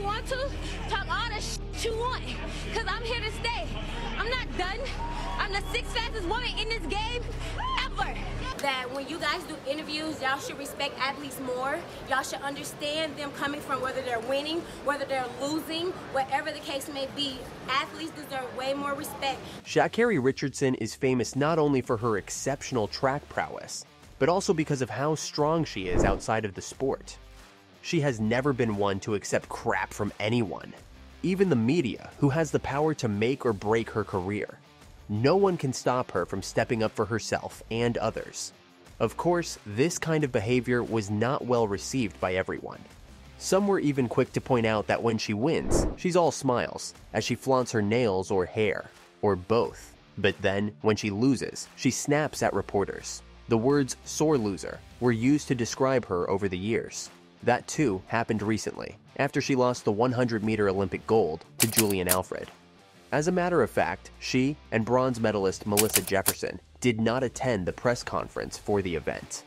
you want to, talk all the shit you want, because I'm here to stay. I'm not done. I'm the sixth fastest woman in this game ever. That when you guys do interviews, y'all should respect athletes more. Y'all should understand them coming from whether they're winning, whether they're losing, whatever the case may be. Athletes deserve way more respect. Sha'Carri Richardson is famous not only for her exceptional track prowess, but also because of how strong she is outside of the sport. She has never been one to accept crap from anyone, even the media, who has the power to make or break her career. No one can stop her from stepping up for herself and others. Of course, this kind of behavior was not well received by everyone. Some were even quick to point out that when she wins, she's all smiles, as she flaunts her nails or hair, or both. But then, when she loses, she snaps at reporters. The words "sore loser" were used to describe her over the years. That too happened recently, after she lost the 100-meter Olympic gold to Julien Alfred. As a matter of fact, she and bronze medalist Melissa Jefferson did not attend the press conference for the event.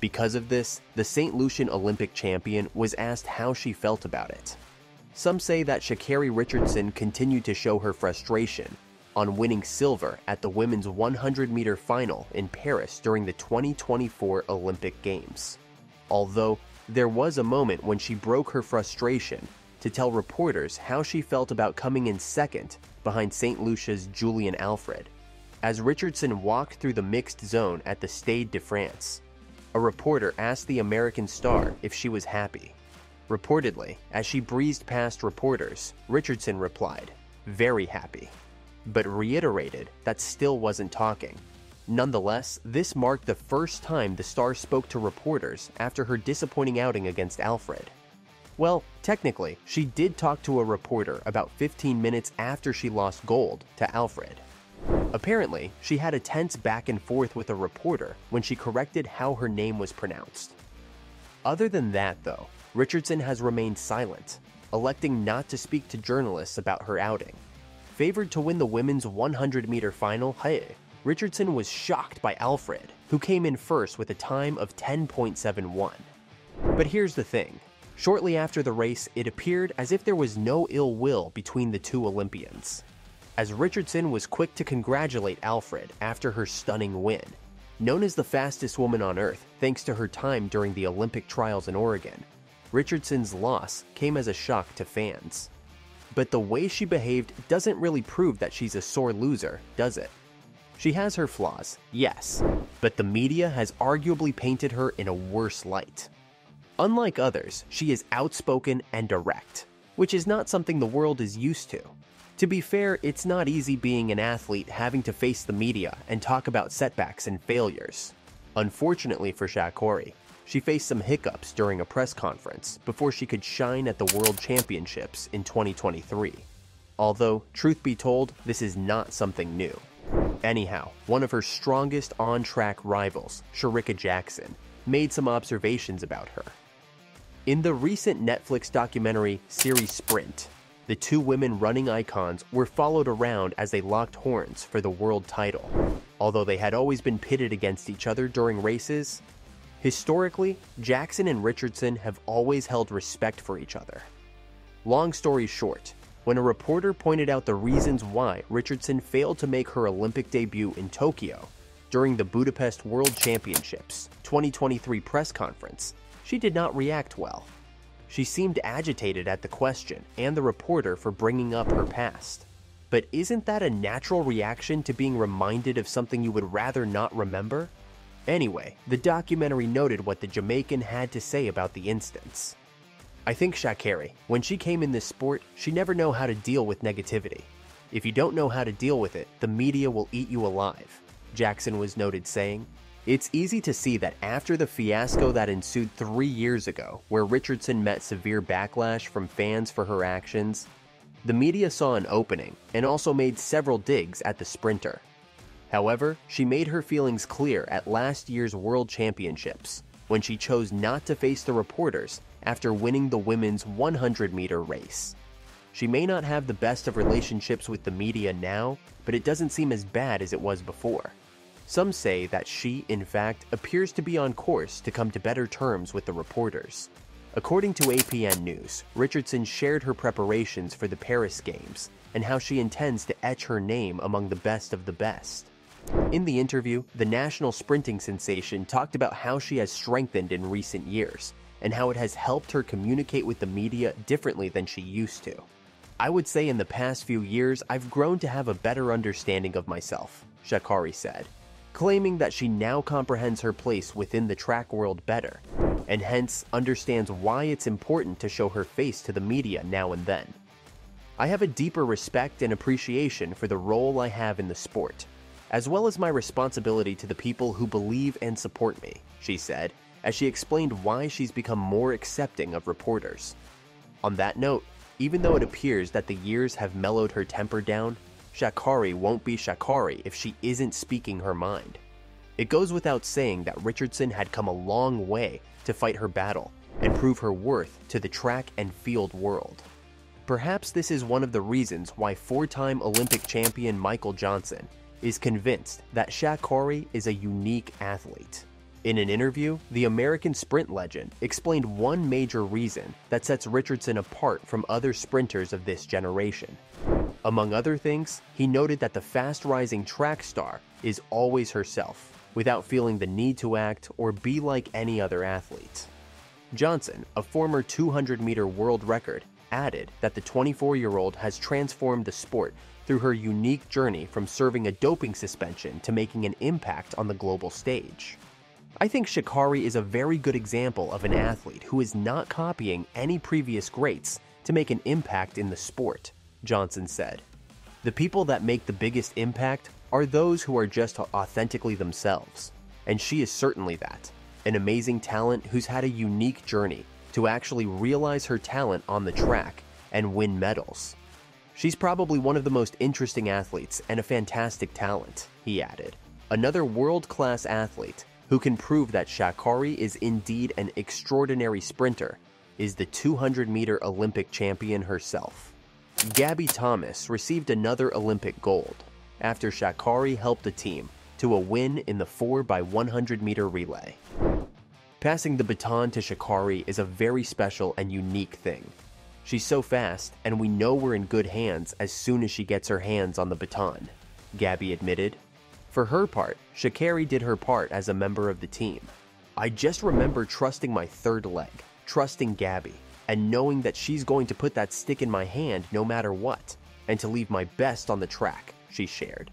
Because of this, the St. Lucian Olympic champion was asked how she felt about it. Some say that Sha'Carri Richardson continued to show her frustration on winning silver at the women's 100-meter final in Paris during the 2024 Olympic Games. Although, there was a moment when she broke her frustration to tell reporters how she felt about coming in second behind St. Lucia's Julien Alfred. As Richardson walked through the mixed zone at the Stade de France, a reporter asked the American star if she was happy. Reportedly, as she breezed past reporters, Richardson replied, "Very happy," but reiterated that still wasn't talking. Nonetheless, this marked the first time the star spoke to reporters after her disappointing outing against Alfred. Well, technically, she did talk to a reporter about 15 minutes after she lost gold to Alfred. Apparently, she had a tense back and forth with a reporter when she corrected how her name was pronounced. Other than that, though, Richardson has remained silent, electing not to speak to journalists about her outing. Favored to win the women's 100-meter final, Richardson was shocked by Alfred, who came in first with a time of 10.71. But here's the thing. Shortly after the race, it appeared as if there was no ill will between the two Olympians, as Richardson was quick to congratulate Alfred after her stunning win. Known as the fastest woman on Earth thanks to her time during the Olympic trials in Oregon, Richardson's loss came as a shock to fans. But the way she behaved doesn't really prove that she's a sore loser, does it? She has her flaws, yes, but the media has arguably painted her in a worse light. Unlike others, she is outspoken and direct, which is not something the world is used to. To be fair, it's not easy being an athlete having to face the media and talk about setbacks and failures. Unfortunately for Sha'Carri, she faced some hiccups during a press conference before she could shine at the World Championships in 2023. Although, truth be told, this is not something new. Anyhow, one of her strongest on-track rivals, Shericka Jackson, made some observations about her. In the recent Netflix documentary series Sprint, the two women running icons were followed around as they locked horns for the world title. Although they had always been pitted against each other during races, historically, Jackson and Richardson have always held respect for each other. Long story short, when a reporter pointed out the reasons why Richardson failed to make her Olympic debut in Tokyo during the Budapest World Championships 2023 press conference, she did not react well. She seemed agitated at the question and the reporter for bringing up her past. But isn't that a natural reaction to being reminded of something you would rather not remember? Anyway, the documentary noted what the Jamaican had to say about the instance. "I think Sha'Carri, when she came in this sport, she never knew how to deal with negativity. If you don't know how to deal with it, the media will eat you alive," Jackson was noted saying. It's easy to see that after the fiasco that ensued 3 years ago, where Richardson met severe backlash from fans for her actions, the media saw an opening and also made several digs at the sprinter. However, she made her feelings clear at last year's World Championships, when she chose not to face the reporters after winning the women's 100-meter race. She may not have the best of relationships with the media now, but it doesn't seem as bad as it was before. Some say that she, in fact, appears to be on course to come to better terms with the reporters. According to APN News, Richardson shared her preparations for the Paris Games and how she intends to etch her name among the best of the best. In the interview, the national sprinting sensation talked about how she has strengthened in recent years and how it has helped her communicate with the media differently than she used to. "I would say in the past few years, I've grown to have a better understanding of myself," Sha'Carri said, claiming that she now comprehends her place within the track world better, and hence understands why it's important to show her face to the media now and then. "I have a deeper respect and appreciation for the role I have in the sport, as well as my responsibility to the people who believe and support me," she said, as she explained why she's become more accepting of reporters. On that note, even though it appears that the years have mellowed her temper down, Sha'Carri won't be Sha'Carri if she isn't speaking her mind. It goes without saying that Richardson had come a long way to fight her battle and prove her worth to the track and field world. Perhaps this is one of the reasons why four-time Olympic champion Michael Johnson is convinced that Sha'Carri is a unique athlete. In an interview, the American sprint legend explained one major reason that sets Richardson apart from other sprinters of this generation. Among other things, he noted that the fast-rising track star is always herself, without feeling the need to act or be like any other athlete. Johnson, a former 200-meter world record, added that the 24-year-old has transformed the sport through her unique journey from serving a doping suspension to making an impact on the global stage. "I think Sha'Carri is a very good example of an athlete who is not copying any previous greats to make an impact in the sport," Johnson said. "The people that make the biggest impact are those who are just authentically themselves, and she is certainly that, an amazing talent who's had a unique journey to actually realize her talent on the track and win medals. She's probably one of the most interesting athletes and a fantastic talent," he added. "Another world-class athlete who can prove that Sha'Carri is indeed an extraordinary sprinter is the 200-meter Olympic champion herself." Gabby Thomas received another Olympic gold after Sha'Carri helped the team to a win in the 4x100-meter relay. "Passing the baton to Sha'Carri is a very special and unique thing. She's so fast, and we know we're in good hands as soon as she gets her hands on the baton," Gabby admitted. For her part, Sha'Carri did her part as a member of the team. "I just remember trusting my third leg, trusting Gabby, and knowing that she's going to put that stick in my hand no matter what, and to leave my best on the track," she shared.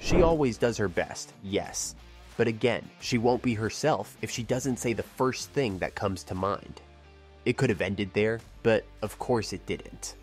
"She always does her best, yes, but again, she won't be herself if she doesn't say the first thing that comes to mind." It could have ended there, but of course it didn't.